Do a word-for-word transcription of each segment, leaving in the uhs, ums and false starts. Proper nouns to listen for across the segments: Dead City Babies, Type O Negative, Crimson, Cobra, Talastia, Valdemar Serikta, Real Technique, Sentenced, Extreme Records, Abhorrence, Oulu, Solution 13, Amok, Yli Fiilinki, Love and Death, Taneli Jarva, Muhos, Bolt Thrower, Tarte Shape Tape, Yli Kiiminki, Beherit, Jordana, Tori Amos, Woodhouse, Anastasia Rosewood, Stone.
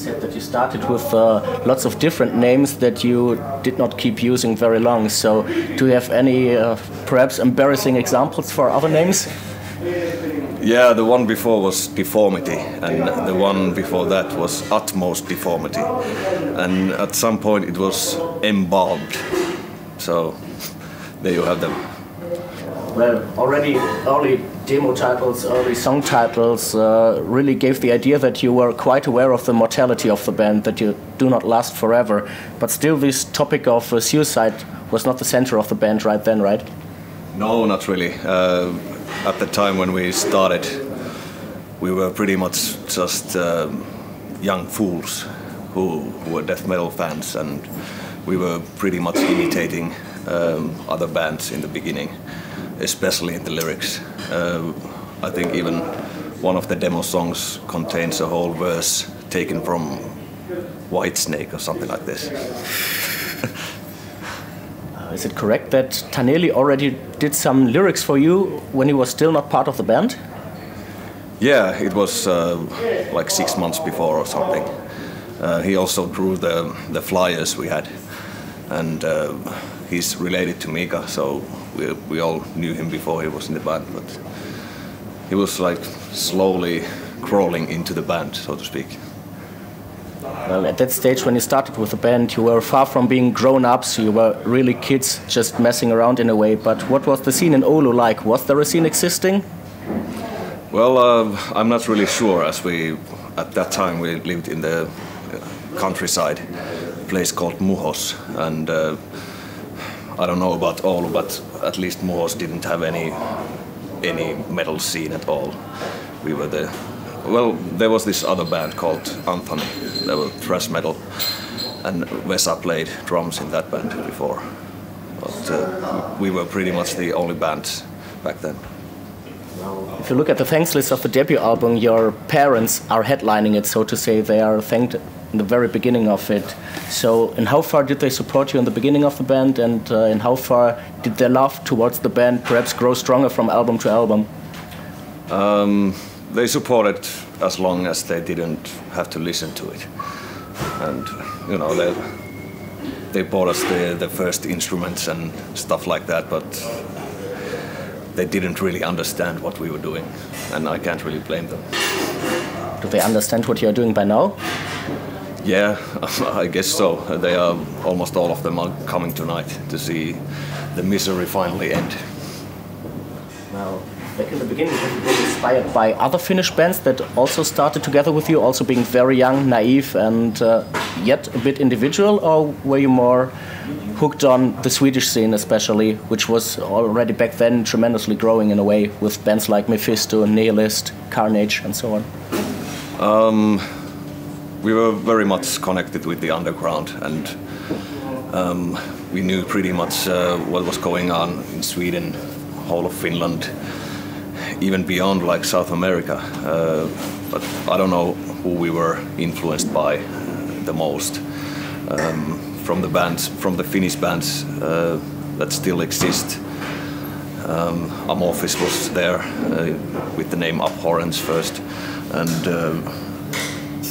said that you started with uh, lots of different names that you did not keep using very long. So do you have any uh, perhaps embarrassing examples for other names? Yeah, the one before was Deformity, and the one before that was Utmost Deformity, and at some point it was Embalmed. So there you have them. Well, already early demo titles, early song titles uh, really gave the idea that you were quite aware of the mortality of the band, that you do not last forever. But still, this topic of uh, suicide was not the center of the band right then, right? No, not really. Uh, at the time when we started, we were pretty much just uh, young fools who, who were death metal fans, and we were pretty much imitating um, other bands in the beginning, especially in the lyrics. Uh, I think even one of the demo songs contains a whole verse taken from Whitesnake or something like this. uh, is it correct that Taneli already did some lyrics for you when he was still not part of the band? Yeah, it was uh, like six months before or something. Uh, he also drew the, the flyers we had, and uh, he's related to Mika, so we, we all knew him before he was in the band, but he was like slowly crawling into the band, so to speak. Well, at that stage when you started with the band, you were far from being grown-ups, you were really kids just messing around in a way, but what was the scene in Oulu like? Was there a scene existing? Well, uh, I'm not really sure, as we, at that time, we lived in the countryside, a place called Muhos, and uh, I don't know about Oulu, but at least Muhos didn't have any any metal scene at all. We were the well, there was this other band called Anthony. They were thrash metal, and Vesa played drums in that band before. But uh, we were pretty much the only band back then. If you look at the thanks list of the debut album, your parents are headlining it, so to say. They are thanked in the very beginning of it. So, in how far did they support you in the beginning of the band, and uh, in how far did their love towards the band perhaps grow stronger from album to album? Um, they supported as long as they didn't have to listen to it. And, you know, they, they bought us the, the first instruments and stuff like that, but they didn't really understand what we were doing, and I can't really blame them. Do they understand what you're doing by now? Yeah, I guess so. They are, almost all of them are coming tonight to see the misery finally end. Now, back in the beginning, you were inspired by other Finnish bands that also started together with you, also being very young, naive, and uh, yet a bit individual, or were you more hooked on the Swedish scene especially, which was already back then tremendously growing in a way, with bands like Mephisto, Nihilist, Carnage, and so on? Um, we were very much connected with the underground, and um, we knew pretty much uh, what was going on in Sweden, whole of Finland, even beyond like South America. Uh, but I don't know who we were influenced by the most. Um, from the bands, from the Finnish bands uh, that still exist. Um, Amorphis was there uh, with the name Abhorrence first, and uh,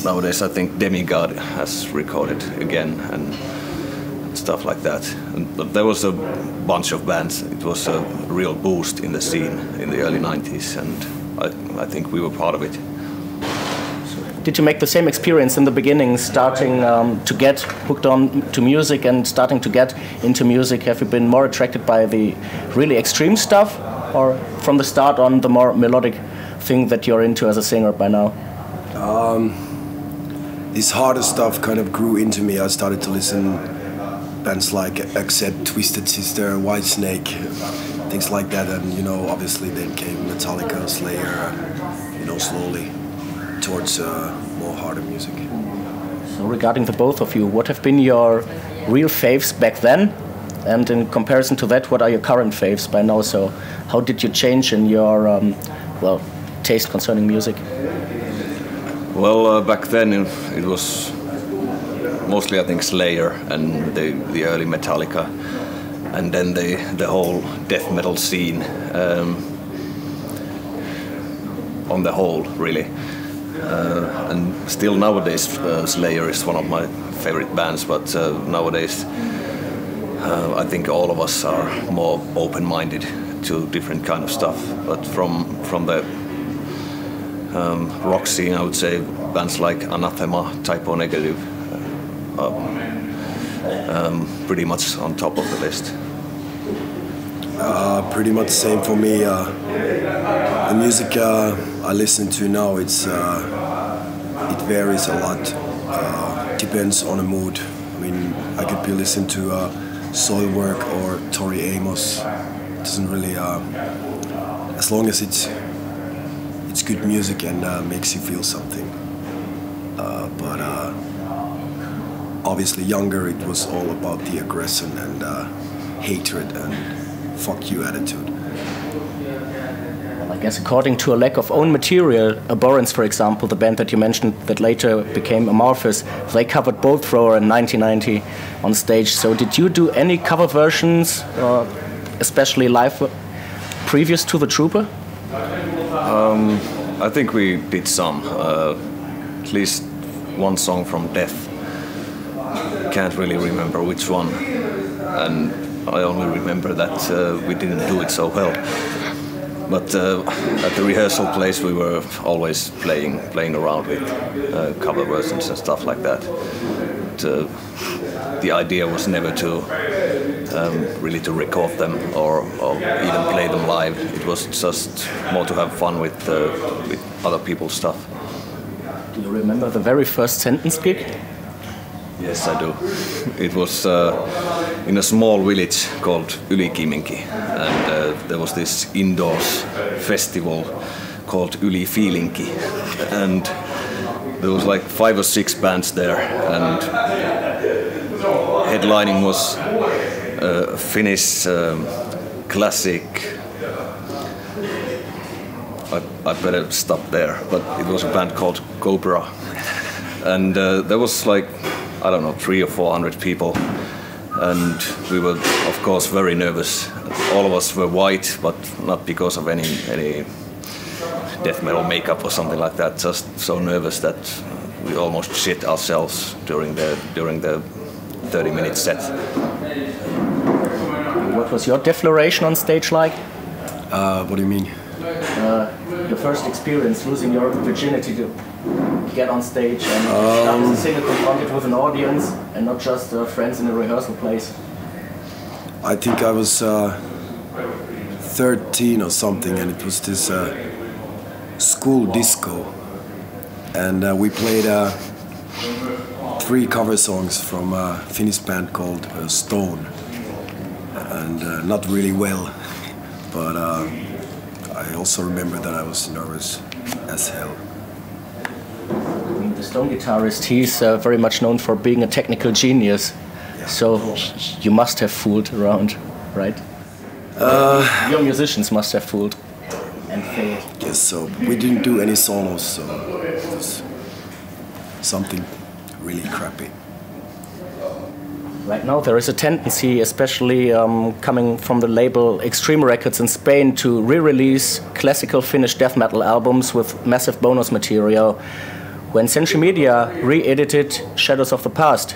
nowadays I think Demigod has recorded again and stuff like that. And, but there was a bunch of bands. It was a real boost in the scene in the early nineties, and I, I think we were part of it. Did you make the same experience in the beginning, starting um, to get hooked on to music and starting to get into music? Have you been more attracted by the really extreme stuff, or from the start on the more melodic thing that you're into as a singer by now? Um, this harder stuff kind of grew into me. I started to listen bands like Accept, Twisted Sister, Whitesnake, things like that, and you know, obviously then came Metallica, Slayer, and, you know, slowly towards uh, more harder music. So regarding the both of you, what have been your real faves back then? And in comparison to that, what are your current faves by now? So how did you change in your, um, well, taste concerning music? Well, uh, back then it was mostly, I think, Slayer and the, the early Metallica, and then the, the whole death metal scene um, on the whole, really. Uh, and still nowadays uh, Slayer is one of my favorite bands, but uh, nowadays uh, I think all of us are more open-minded to different kind of stuff. But from, from the um, rock scene, I would say bands like Anathema, Type O Negative uh, are um, pretty much on top of the list. Uh, pretty much same for me. Uh, the music uh, I listen to now, it's uh, it varies a lot. Uh, depends on the mood. I mean, I could be listening to uh, Soilwork or Tori Amos. It doesn't really. Uh, as long as it's it's good music and uh, makes you feel something. Uh, but uh, obviously, younger, it was all about the aggression and uh, hatred and. Fuck you attitude. Well, I guess according to a lack of own material, Abhorrence, for example, the band that you mentioned that later became Amorphis, they covered Bolt Thrower in nineteen ninety on stage. So did you do any cover versions, uh, especially live previous to The Trooper? Um, I think we did some. Uh, at least one song from Death. Can't really remember which one. And I only remember that uh, we didn't do it so well. But uh, at the rehearsal place we were always playing playing around with uh, cover versions and stuff like that. But, uh, the idea was never to um, really to record them or, or even play them live. It was just more to have fun with, uh, with other people's stuff. Do you remember the very first Sentenced gig? Yes, I do. It was uh, in a small village called Yli Kiiminki, and uh, there was this indoors festival called Yli Fiilinki, and there was like five or six bands there, and headlining was uh, Finnish um, classic. I, I better stop there, but it was a band called Cobra, and uh, there was like. I don't know, three or four hundred people, and we were, of course, very nervous. All of us were white, but not because of any any death metal makeup or something like that. Just so nervous that we almost shit ourselves during the during the thirty-minute set. What was your defloration on stage like? Uh, what do you mean? Uh, your first experience losing your virginity to get on stage and start as a singer confronted with an audience and not just uh, friends in a rehearsal place? I think I was uh, thirteen or something, and it was this uh, school disco, and uh, we played uh, three cover songs from a Finnish band called uh, Stone, and uh, not really well, but uh, I also remember that I was nervous as hell. The Stone guitarist, he's uh, very much known for being a technical genius, yeah. So you must have fooled around, right? Uh, Your musicians must have fooled and failed. Yes, so we didn't do any solos, so it was something really crappy. Right now there is a tendency, especially um, coming from the label Extreme Records in Spain, to re-release classical Finnish death metal albums with massive bonus material. When Century Media re-edited Shadows of the Past,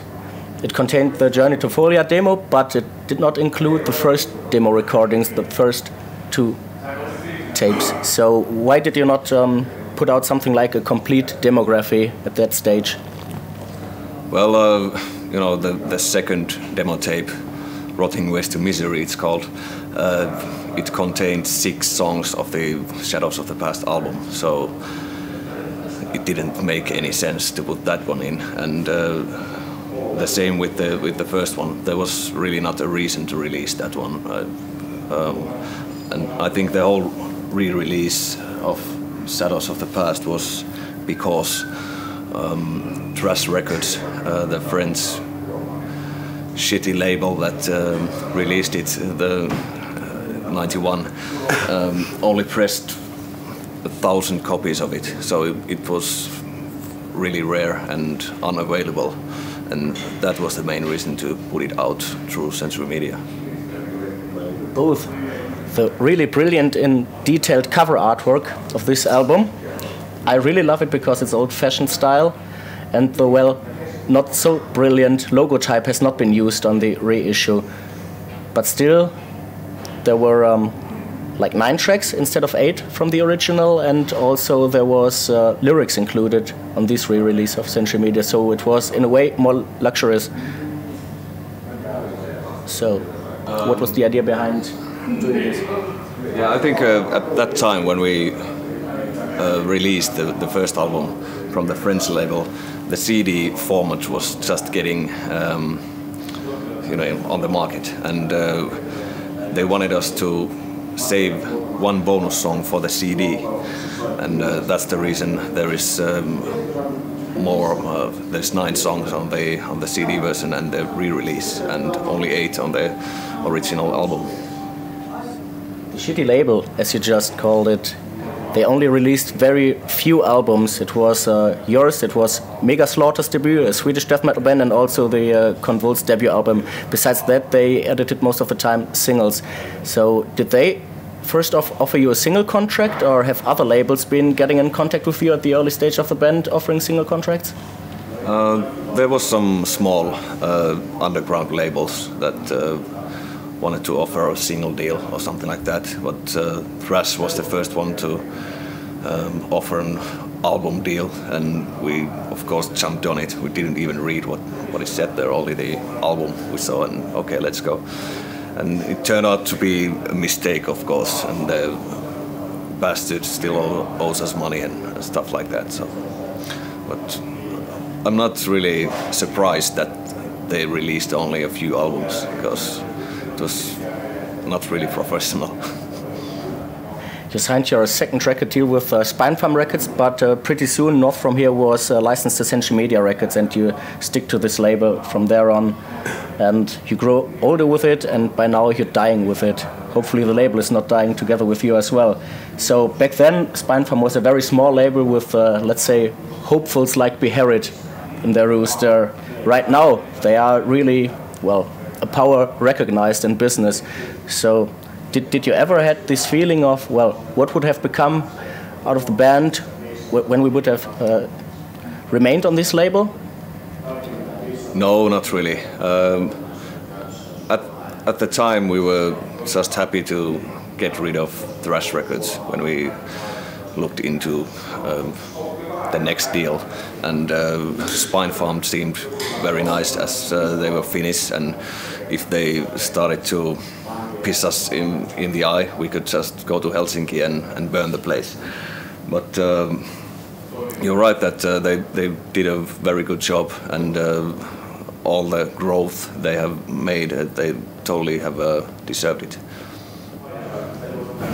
it contained the Journey to Folia demo, but it did not include the first demo recordings, the first two tapes. So why did you not um, put out something like a complete demography at that stage? Well, uh, you know, the, the second demo tape, Rotting Ways to Misery, it's called, uh, it contained six songs of the Shadows of the Past album. So. It didn't make any sense to put that one in, and uh, the same with the with the first one. There was really not a reason to release that one, uh, um, and I think the whole re-release of Shadows of the Past was because um, Trash Records, uh, the French shitty label that um, released it, the uh, ninety-one, um, only pressed a thousand copies of it, so it, it was really rare and unavailable, and that was the main reason to put it out through Century Media. Both the really brilliant and detailed cover artwork of this album I really love it because it's old-fashioned style, and the, well, not so brilliant logo type has not been used on the reissue. But still, there were um, like nine tracks instead of eight from the original, and also there was uh, lyrics included on this re-release of Century Media, so it was in a way more luxurious. So, um, what was the idea behind doing this? Yeah, I think uh, at that time when we uh, released the, the first album from the French label, the C D format was just getting, um, you know, on the market, and uh, they wanted us to save one bonus song for the C D, and uh, that's the reason there is um, more. Uh, there's nine songs on the on the C D version and the re-release, and only eight on the original album. The shitty label, as you just called it, they only released very few albums. It was uh, yours, it was Mega Slaughter's debut, a Swedish death metal band, and also the uh, Convulsed debut album. Besides that, they edited most of the time singles. So did they first off offer you a single contract, or have other labels been getting in contact with you at the early stage of the band offering single contracts? Uh, there was some small uh, underground labels that uh, wanted to offer a single deal or something like that, but uh, Thrash was the first one to um, offer an album deal, and we of course jumped on it. We didn't even read what, what is said there, only the album we saw, and okay, let's go. And it turned out to be a mistake, of course, and the bastard still owes us money and stuff like that. So, but I'm not really surprised that they released only a few albums, because it was not really professional. You signed your second record deal with uh, Spinefarm Records, but uh, pretty soon North From Here was uh, licensed to Century Media Records, and you stick to this label from there on, and you grow older with it, and by now you're dying with it. Hopefully the label is not dying together with you as well. So back then Spinefarm was a very small label with, uh, let's say, hopefuls like Beherit in their rooster. Right now they are really, well, a power recognized in business. So did, did you ever had this feeling of, well, what would have become out of the band when we would have uh, remained on this label? No, not really. Um, at, at the time we were just happy to get rid of Thrash Records when we looked into um, the next deal, and uh, Spinefarm seemed very nice, as uh, they were Finnish, and if they started to piss us in, in the eye, we could just go to Helsinki and, and burn the place. But um, you're right that uh, they, they did a very good job, and uh, all the growth they have made, they totally have uh, deserved it.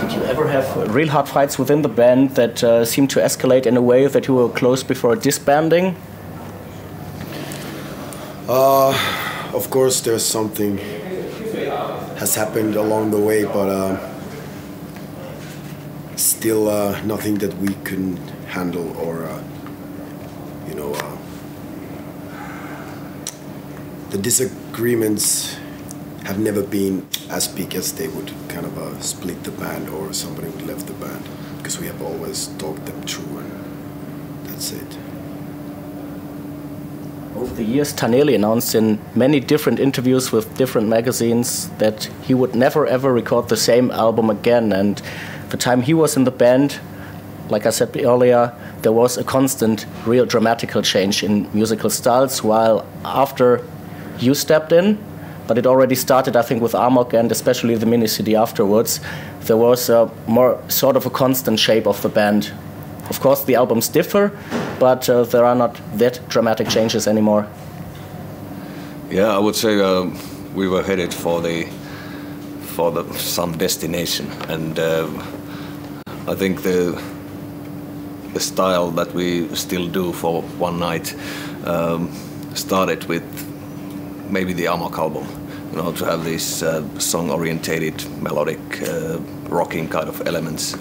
Did you ever have real hard fights within the band that uh, seemed to escalate in a way that you were close before disbanding? Uh, of course, there's something has happened along the way, but uh, still uh, nothing that we couldn't handle, or uh, you know, uh, the disagreements have never been as big as they would kind of uh, split the band, or somebody would leave the band, because we have always talked them through, and that's it. Over the years, Taneli announced in many different interviews with different magazines that he would never ever record the same album again, and the time he was in the band, like I said earlier, there was a constant real dramatical change in musical styles, while after you stepped in, but it already started, I think, with Amok and especially the mini-C D afterwards, there was a more sort of a constant shape of the band. Of course, the albums differ, but uh, there are not that dramatic changes anymore. Yeah, I would say uh, we were headed for the for the, some destination, and uh, I think the the style that we still do for one night um, started with maybe the Amok album. You know, to have these uh, song-orientated, melodic, uh, rocking kind of elements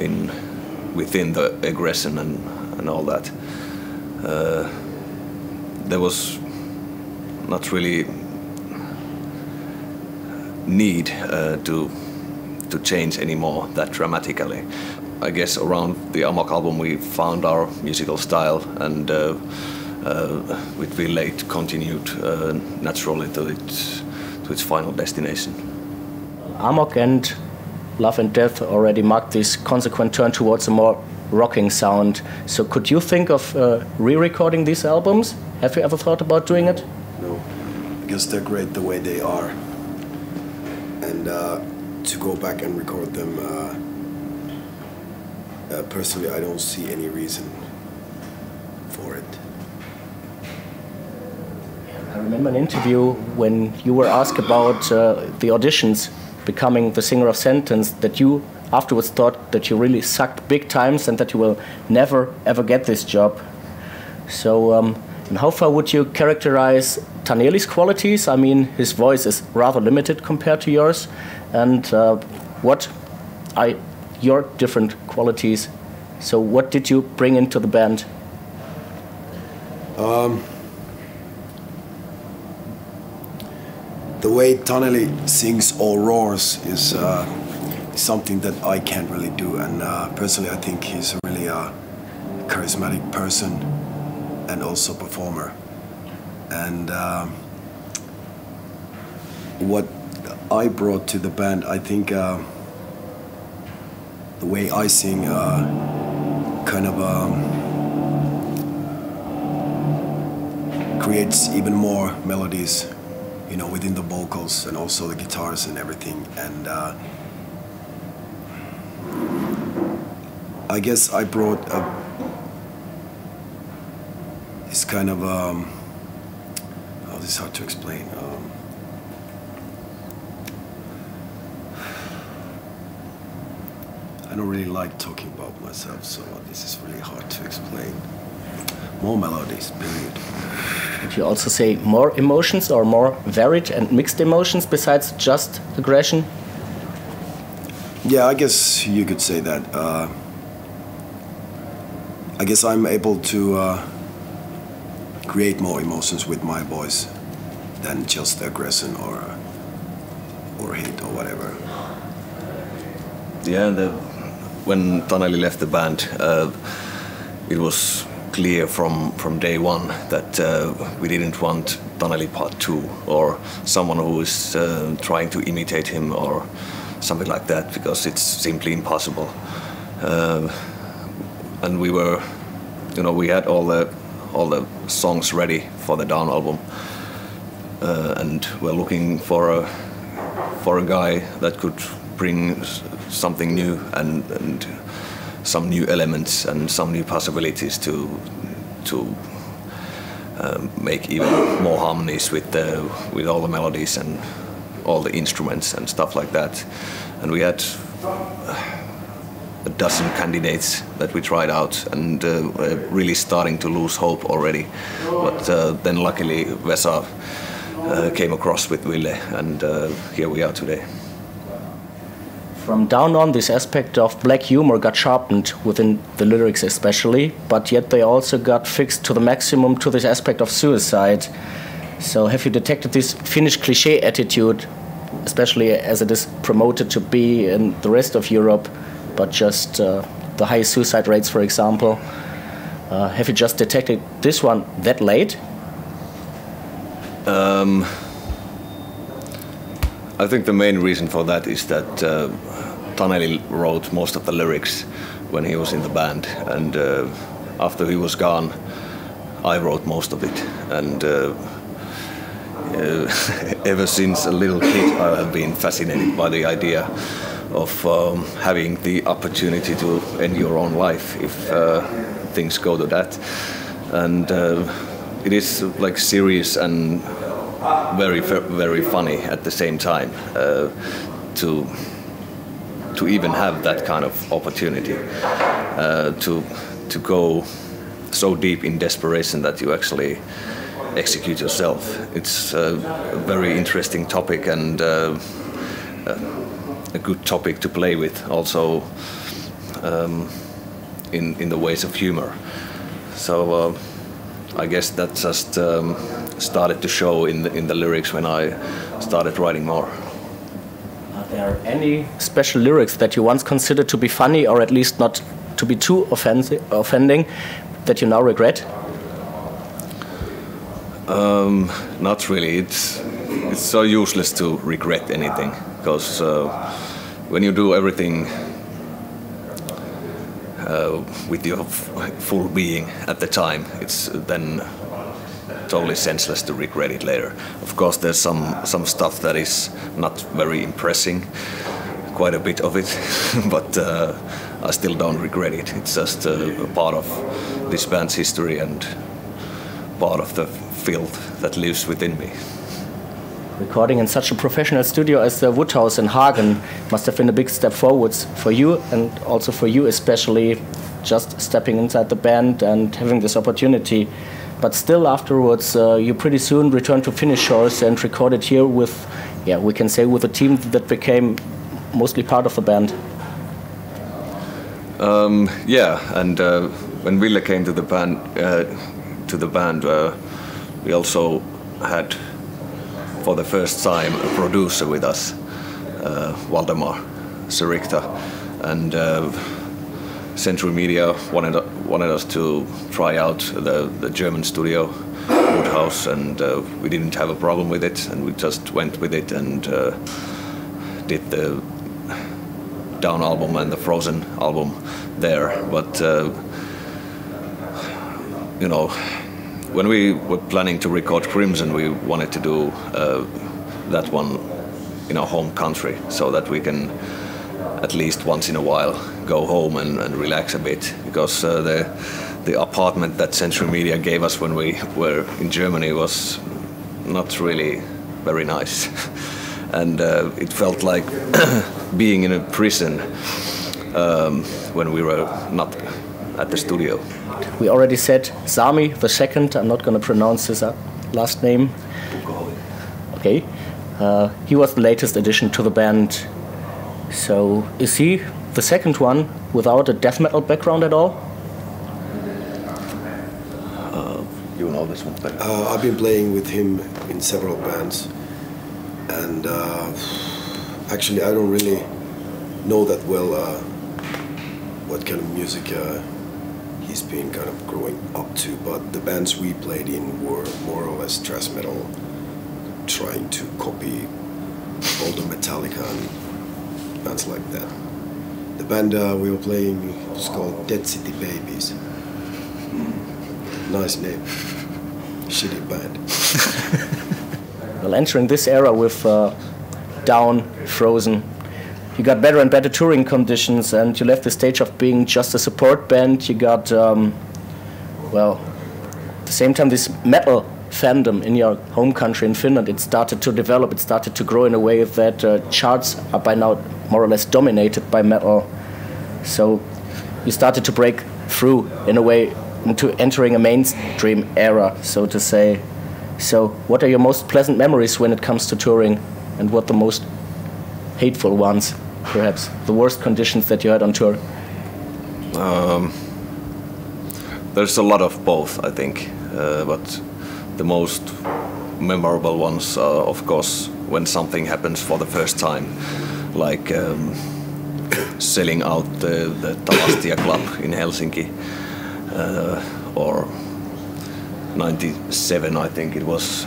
in. Within the aggression and, and all that. Uh, there was not really need uh, to, to change anymore that dramatically. I guess around the Amok album we found our musical style, and uh, uh, with Ville it continued uh, naturally to its, to its final destination. Amok and Love and Death already marked this consequent turn towards a more rocking sound. So could you think of uh, re-recording these albums? Have you ever thought about doing it? No, because they're great the way they are. And uh, to go back and record them, uh, uh, personally, I don't see any reason for it. I remember an interview when you were asked about uh, the auditions, becoming the singer of Sentenced, that you afterwards thought that you really sucked big times and that you will never ever get this job. So um, and how far would you characterize Taneli's qualities? I mean, his voice is rather limited compared to yours. And uh, what are your different qualities? So what did you bring into the band? Um, the way Taneli sings or roars is uh, something that I can't really do, and uh, personally I think he's a really uh, charismatic person and also performer. And uh, what I brought to the band, I think uh, the way I sing uh, kind of um, creates even more melodies, you know, within the vocals and also the guitars and everything. And uh, I guess I brought a, this kind of, um, oh, this is hard to explain. Um, I don't really like talking about myself, so this is really hard to explain. More melodies, period. Would you also say more emotions, or more varied and mixed emotions besides just aggression? Yeah, I guess you could say that. Uh, I guess I'm able to uh, create more emotions with my voice than just aggression or or hate or whatever. Yeah, the, when Taneli left the band, uh, it was clear from from day one that uh, we didn't want Taneli part two or someone who is uh, trying to imitate him or something like that, because it's simply impossible. Uh, And we were, you know, we had all the all the songs ready for the Down album, uh, and we're looking for a for a guy that could bring something new and, and some new elements and some new possibilities to to um, make even more harmonies with the with all the melodies and all the instruments and stuff like that. And we had Uh, a dozen candidates that we tried out, and uh, we're really starting to lose hope already. But uh, then luckily Vesa uh, came across with Ville, and uh, here we are today. From down on, this aspect of black humor got sharpened within the lyrics especially, but yet they also got fixed to the maximum to this aspect of suicide. So have you detected this Finnish cliché attitude, especially as it is promoted to be in the rest of Europe? But just uh, the high suicide rates, for example. Uh, have you just detected this one that late? Um, I think the main reason for that is that uh, Taneli wrote most of the lyrics when he was in the band, and uh, after he was gone, I wrote most of it. And uh, uh, ever since a little kid, I have been fascinated by the idea of um, having the opportunity to end your own life if uh, things go to that. And uh, it is like serious and very, very funny at the same time uh, to to even have that kind of opportunity uh, to to go so deep in desperation that you actually execute yourself. It's a very interesting topic, and Uh, uh, a good topic to play with, also um, in in the ways of humor. So uh, I guess that just um, started to show in the, in the lyrics when I started writing more. Are there there any special lyrics that you once considered to be funny or at least not to be too offensive, offending that you now regret? Um, not really. It's, it's so useless to regret anything because uh, when you do everything uh, with your full being at the time, it's then totally senseless to regret it later. Of course, there's some, some stuff that is not very impressing, quite a bit of it, but uh, I still don't regret it. It's just uh, a part of this band's history and part of the filth that lives within me. Recording in such a professional studio as the Woodhouse in Hagen must have been a big step forwards for you, and also for you especially, just stepping inside the band and having this opportunity. But still afterwards, uh, you pretty soon returned to Finnish shores and recorded here with, yeah, we can say with a team that became mostly part of the band. Um, yeah, and uh, when Ville came to the band, uh, to the band, uh, we also had, for the first time, a producer with us, uh, Valdemar Serikta, and uh, Century Media wanted wanted us to try out the, the German studio, Woodhouse, and uh, we didn't have a problem with it, and we just went with it and uh, did the Down album and the Frozen album there. But uh, you know, when we were planning to record Crimson, we wanted to do uh, that one in our home country so that we can at least once in a while go home and, and relax a bit, because uh, the the apartment that Century Media gave us when we were in Germany was not really very nice, and uh, it felt like being in a prison um, when we were not at the studio. We already said Sami the Second. I'm not going to pronounce his last name. Okay, uh, he was the latest addition to the band. So, is he the second one without a death metal background at all? Uh, you know this one better. Uh, I've been playing with him in several bands, and uh, actually I don't really know that well uh, what kind of music uh, he's been kind of growing up to, but the bands we played in were more or less thrash metal, trying to copy older Metallica and bands like that. The band uh, we were playing was called Dead City Babies. Nice name. Shitty band. Well, entering this era with uh, Down, Frozen, you got better and better touring conditions, and you left the stage of being just a support band. You got, um, well, at the same time, this metal fandom in your home country in Finland, it started to develop, it started to grow in a way that uh, charts are by now more or less dominated by metal. So you started to break through in a way into entering a mainstream era, so to say. So what are your most pleasant memories when it comes to touring, and what the most hateful ones, perhaps? The worst conditions that you had on tour? Um, there's a lot of both, I think. Uh, but the most memorable ones are, of course, when something happens for the first time, like um, selling out the, the Talastia Club in Helsinki, uh, or ninety-seven, I think it was,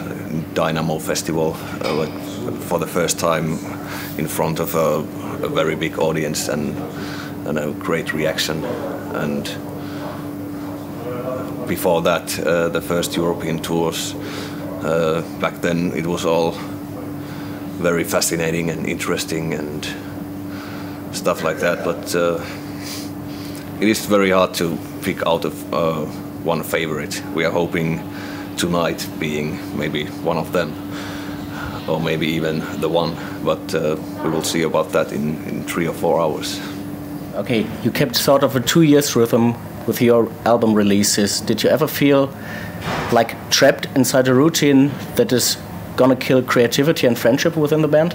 Dynamo Festival, uh, like for the first time in front of a, a very big audience and, and a great reaction. And before that, uh, the first European tours, uh, back then it was all very fascinating and interesting and stuff like that, but uh, it is very hard to pick out of uh, one favorite. We are hoping tonight being maybe one of them, or maybe even the one, but uh, we will see about that in, in three or four hours. Okay, you kept sort of a two years rhythm with your album releases. Did you ever feel like trapped inside a routine that is gonna kill creativity and friendship within the band?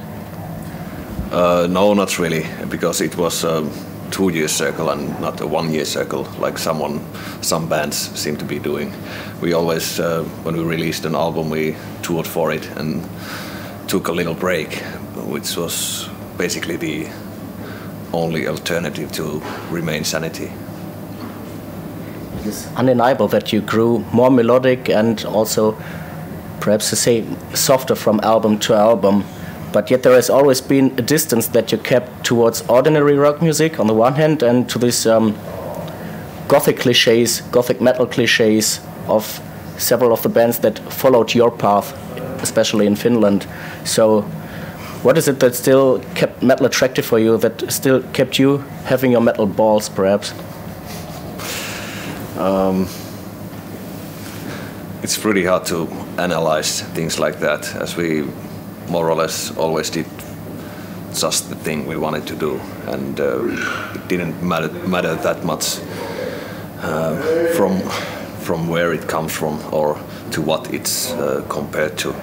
Uh, no, not really, because it was a two-year circle and not a one-year circle like someone, some bands seem to be doing. We always, uh, when we released an album, we toured for it and took a little break, which was basically the only alternative to remain sanity. It's undeniable that you grew more melodic and also perhaps to say softer from album to album, but yet there has always been a distance that you kept towards ordinary rock music on the one hand and to these um, gothic cliches, gothic metal cliches of several of the bands that followed your path, especially in Finland. So what is it that still kept metal attractive for you, that still kept you having your metal balls perhaps? Um, it's pretty hard to analyze things like that, as we more or less always did just the thing we wanted to do, and uh, it didn't matter, matter that much uh, from, from where it comes from or to what it's uh, compared to.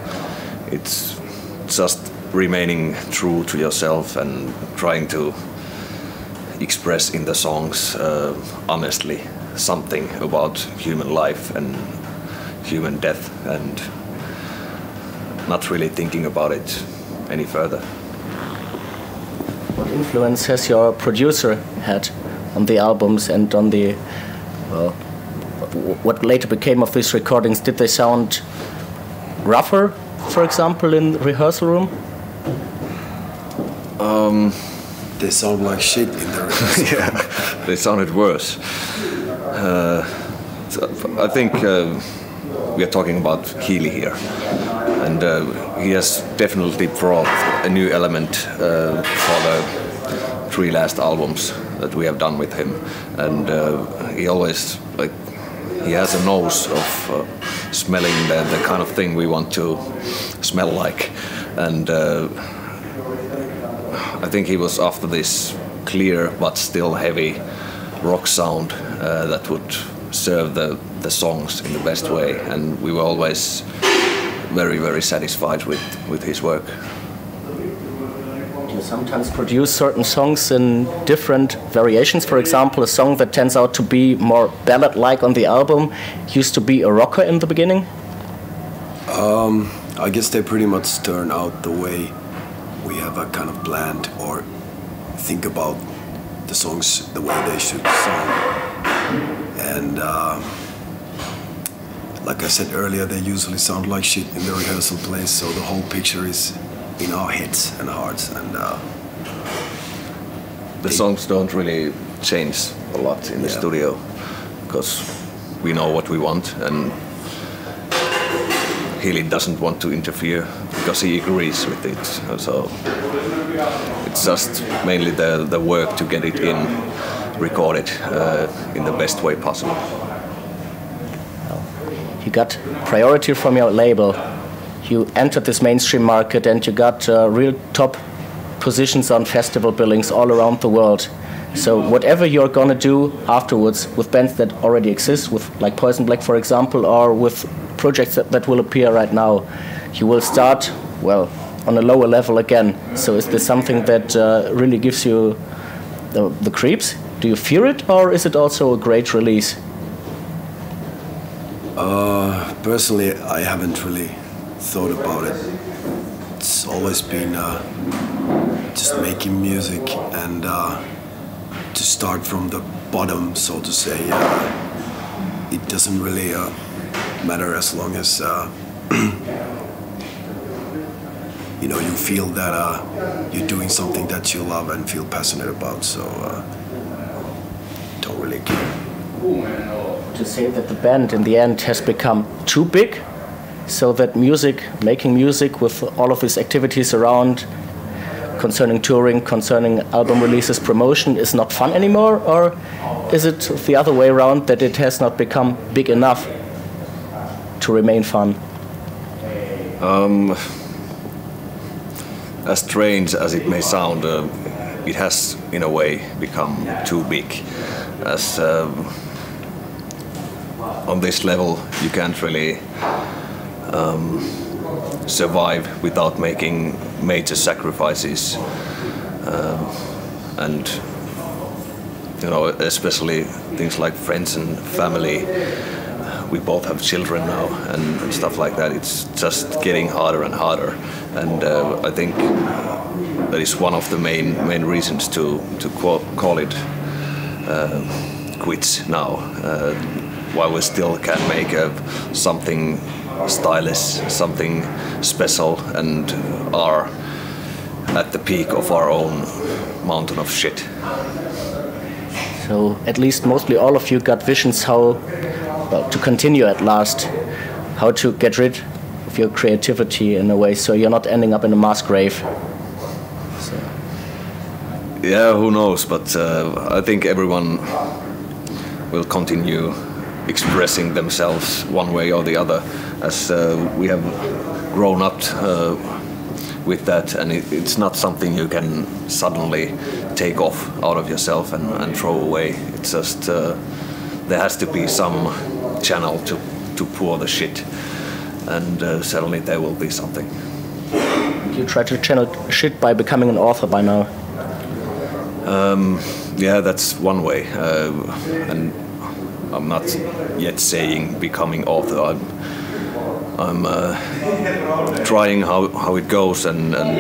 It's just remaining true to yourself and trying to express in the songs uh, honestly something about human life and human death, and not really thinking about it any further. What influence has your producer had on the albums and on the well, what later became of these recordings? Did they sound rougher, for example, in the rehearsal room? Um, they sound like shit in the rehearsal room. Yeah, they sounded worse. Uh, so I think uh, we are talking about Yli here, and uh, he has definitely brought a new element uh, for the three last albums that we have done with him, and uh, he always like he has a nose of uh, smelling the, the kind of thing we want to smell like, and uh, I think he was after this clear but still heavy rock sound uh, that would serve the, the songs in the best way, and we were always very, very satisfied with, with his work. You sometimes produce certain songs in different variations. For example, a song that turns out to be more ballad-like on the album used to be a rocker in the beginning? Um, I guess they pretty much turn out the way we have a kind of planned or think about the songs the way they should sound, and uh, like I said earlier, they usually sound like shit in the rehearsal place, so the whole picture is in our heads and hearts, and uh, the songs don't really change a lot in the yeah. studio, because we know what we want, and Yli doesn't want to interfere because he agrees with it, so it's just mainly the, the work to get it in, recorded uh, in the best way possible. You got priority from your label, you entered this mainstream market, and you got uh, real top positions on festival billings all around the world. So whatever you're gonna do afterwards with bands that already exist, with like Poison Black for example, or with projects that, that will appear right now, you will start, well, on a lower level again. So is this something that uh, really gives you the, the creeps? Do you fear it, or is it also a great release? Uh, personally, I haven't really thought about it. It's always been uh, just making music and uh, to start from the bottom, so to say. Uh, it doesn't really uh, matter as long as uh, you know, you feel that uh, you're doing something that you love and feel passionate about, so uh, don't really care. To say that the band in the end has become too big, so that music, making music with all of these activities around, concerning touring, concerning album releases, promotion, is not fun anymore, or is it the other way around, that it has not become big enough to remain fun? Um, As strange as it may sound, uh, it has, in a way, become too big. As um, on this level, you can't really um, survive without making major sacrifices, um, and you know, especially things like friends and family, we both have children now and, and stuff like that. It's just getting harder and harder, and uh, I think that is one of the main main reasons to to call, call it uh, quits now. Uh, while we still can make a, something stylish, something special, and are at the peak of our own mountain of shit. So at least mostly all of you got visions how well, to continue at last, how to get rid of your creativity in a way, so you're not ending up in a mass grave. So. Yeah, who knows? But uh, I think everyone will continue expressing themselves one way or the other, as uh, we have grown up uh, with that, and it, it's not something you can suddenly take off out of yourself and, and throw away. It's just uh, there has to be some channel to, to pour the shit, and uh, suddenly there will be something. You try to channel shit by becoming an author by now. Um, yeah, that's one way, uh, and I'm not yet saying becoming author. I'm, I'm uh, trying how, how it goes, and, and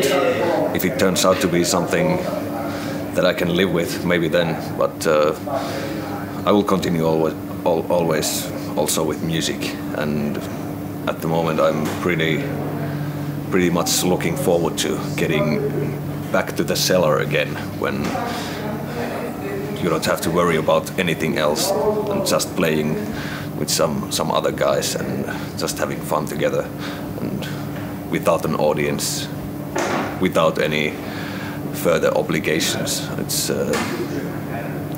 if it turns out to be something that I can live with, maybe then. But uh, I will continue always, always also with music, and at the moment I'm pretty, pretty much looking forward to getting back to the cellar again, when you don't have to worry about anything else and just playing with some, some other guys and just having fun together, and without an audience, without any further obligations. It's uh,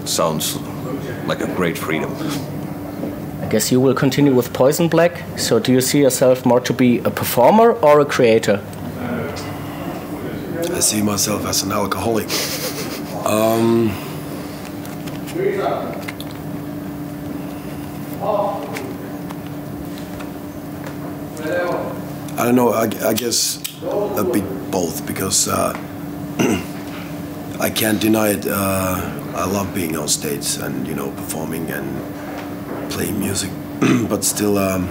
sounds like a great freedom. I guess you will continue with Poison Black. So do you see yourself more to be a performer or a creator? I see myself as an alcoholic. Um, I don't know, I, I guess a bit both, because uh, I can't deny it, uh, I love being on stage and, you know, performing and playing music, but still um,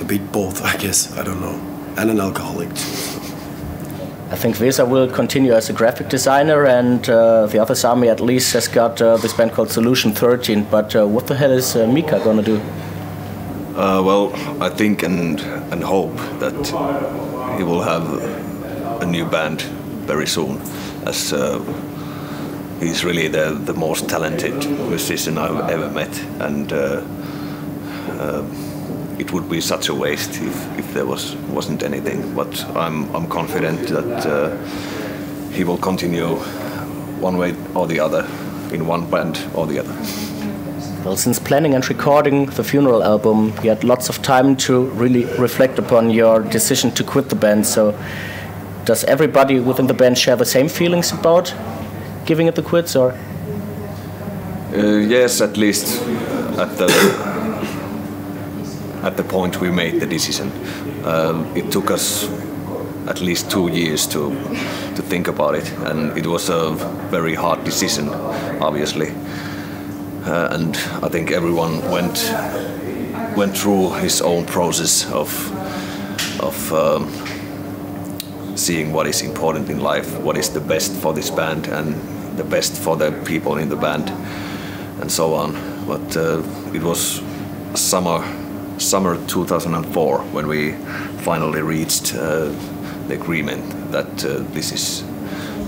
a bit both, I guess, I don't know, and an alcoholic too. I think Vesa will continue as a graphic designer, and uh, the other Sami at least has got uh, this band called Solution thirteen, but uh, what the hell is uh, Mika gonna do? Uh, well, I think and, and hope that he will have a new band very soon, as uh, he's really the, the most talented musician I've ever met, and uh, uh, it would be such a waste if, if there was, wasn't anything. But I'm, I'm confident that uh, he will continue one way or the other, in one band or the other. Well, since planning and recording the Funeral album, you had lots of time to really reflect upon your decision to quit the band. So does everybody within the band share the same feelings about giving it the quits? Or? Uh, yes, at least at the... at the point we made the decision. Uh, it took us at least two years to to think about it, and it was a very hard decision, obviously. Uh, and I think everyone went went through his own process of of um, seeing what is important in life, what is the best for this band and the best for the people in the band, and so on. But uh, it was summer. Summer two thousand four when we finally reached uh, the agreement that uh, this is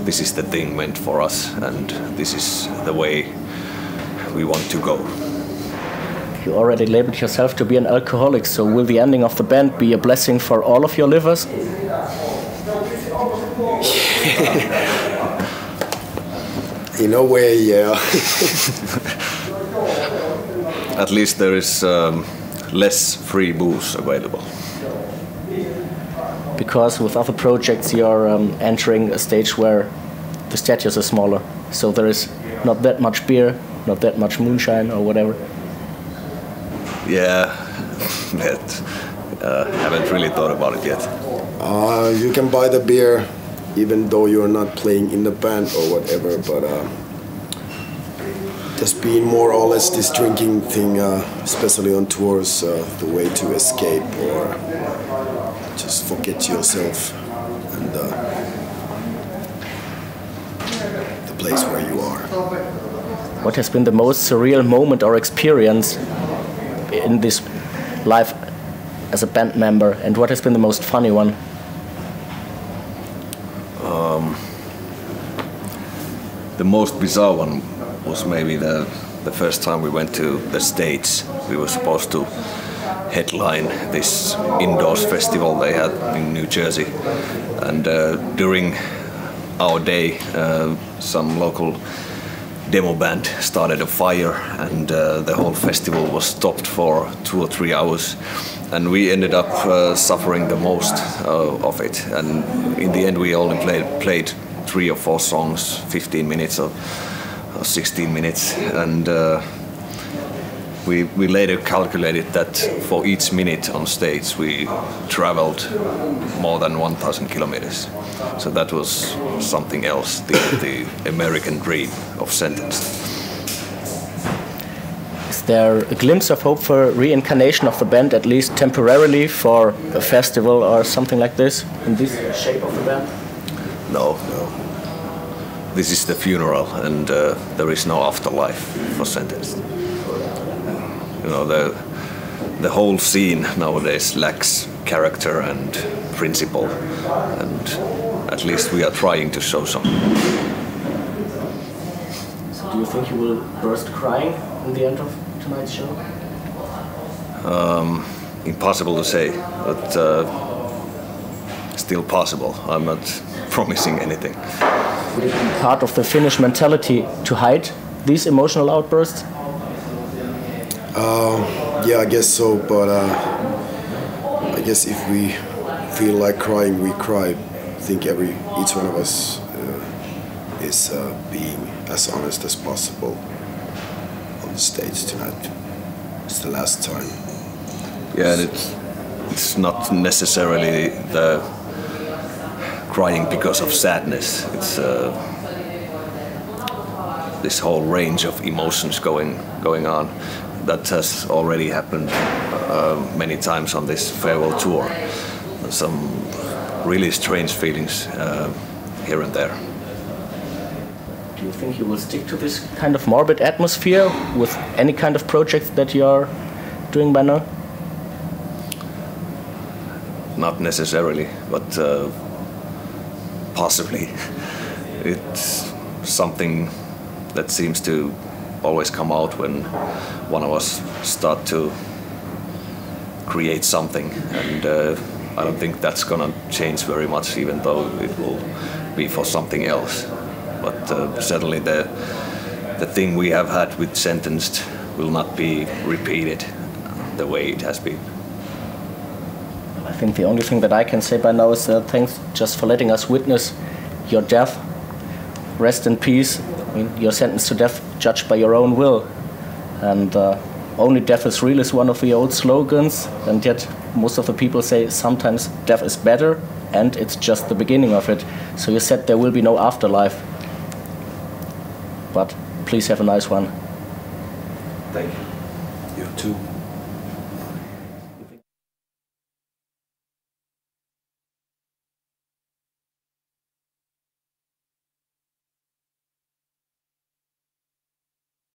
this is the thing meant for us, and this is the way we want to go. You already labeled yourself to be an alcoholic, so will the ending of the band be a blessing for all of your livers? In a way, yeah. At least there is um, less free booze available. Because with other projects you're um, entering a stage where the status is smaller, so there is not that much beer, not that much moonshine or whatever. Yeah, but uh, haven't really thought about it yet. Uh, you can buy the beer even though you are not playing in the band or whatever, but uh, just being more or less this drinking thing, uh, especially on tours, uh, the way to escape or uh, just forget yourself and uh, the place where you are. What has been the most surreal moment or experience in this life as a band member, and what has been the most funny one? Um, the most bizarre one was maybe the, the first time we went to the States. We were supposed to headline this indoors festival they had in New Jersey, and uh, during our day uh, some local demo band started a fire, and uh, the whole festival was stopped for two or three hours, and we ended up uh, suffering the most uh, of it. And in the end we only played, played three or four songs, fifteen minutes or, or sixteen minutes, and uh, we, we later calculated that for each minute on stage we traveled more than one thousand kilometers. So that was something else, the, the American dream of Sentenced. Is there a glimpse of hope for reincarnation of the band, at least temporarily, for a festival or something like this, in this shape of the band? No, no. This is the funeral, and uh, there is no afterlife for Sentenced. You know, the, the whole scene nowadays lacks character and principle, and at least we are trying to show some. So do you think you will burst crying in the end of tonight's show? Um, impossible to say, but uh, still possible. I'm not promising anything. Would it be part of the Finnish mentality to hide these emotional outbursts? Uh, yeah, I guess so, but uh, I guess if we feel like crying, we cry. I think every, each one of us uh, is uh, being as honest as possible on the stage tonight. It's the last time. Yeah, and it's, it's not necessarily the crying because of sadness. It's uh, this whole range of emotions going, going on. That has already happened uh, many times on this farewell tour. Some really strange feelings uh, here and there. Do you think you will stick to this kind of morbid atmosphere with any kind of project that you are doing by now? Not necessarily, but uh, possibly. It's something that seems to always come out when one of us start to create something, and uh, I don't think that's gonna change very much, even though it will be for something else. But uh, certainly the the thing we have had with Sentenced will not be repeated the way it has been. I think the only thing that I can say by now is uh, thanks just for letting us witness your death. Rest in peace. I mean, you're sentenced to death, judged by your own will. And uh, only death is real is one of the old slogans, and yet most of the people say sometimes death is better, and it's just the beginning of it. So you said there will be no afterlife. But please have a nice one. Thank you. You too.